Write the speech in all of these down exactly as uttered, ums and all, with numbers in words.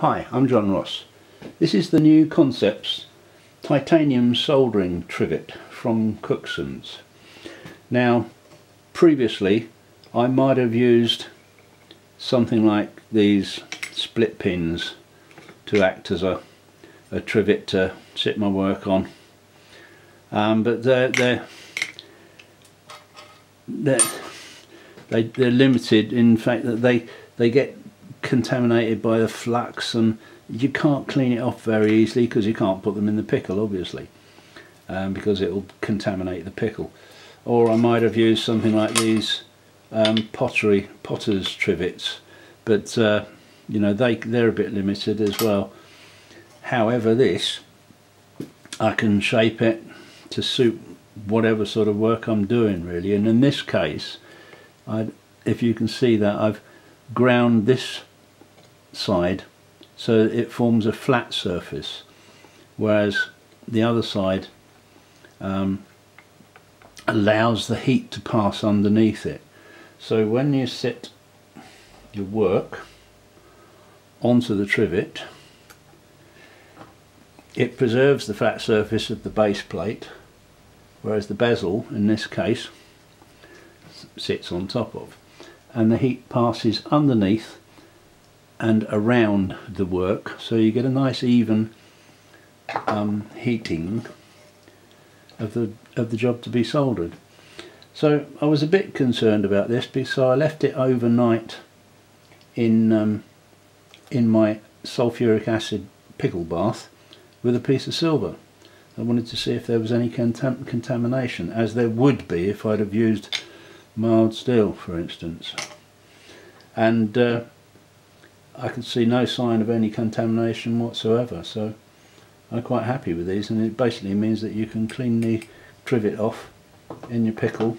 Hi, I'm John Ross. This is the Knew Concepts titanium soldering trivet from Cookson's. Now, previously I might have used something like these split pins to act as a, a trivet to sit my work on, um, but they're, they're, they're, they, they're limited in fact that they, they get contaminated by the flux, and you can't clean it off very easily because you can't put them in the pickle, obviously, um, because it will contaminate the pickle. Or I might have used something like these um, pottery potter's trivets, but uh, you know, they they're a bit limited as well. However, this I can shape it to suit whatever sort of work I'm doing, really. And in this case, I if you can see that I've ground this side so it forms a flat surface, whereas the other side um, allows the heat to pass underneath it. So when you sit your work onto the trivet, it preserves the flat surface of the base plate, whereas the bezel in this case sits on top of, and the heat passes underneath and around the work, so you get a nice even um, heating of the of the job to be soldered. So I was a bit concerned about this, because I left it overnight in um, in my sulfuric acid pickle bath with a piece of silver. I wanted to see if there was any contam contamination, as there would be if I'd have used mild steel, for instance, and uh, I could see no sign of any contamination whatsoever, so I'm quite happy with these. And it basically means that you can clean the trivet off in your pickle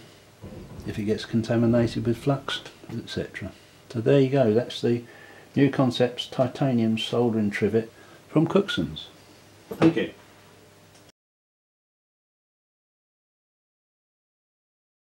if it gets contaminated with flux, et cetera. So there you go, that's the Knew Concepts titanium soldering trivet from Cookson's. Thank you.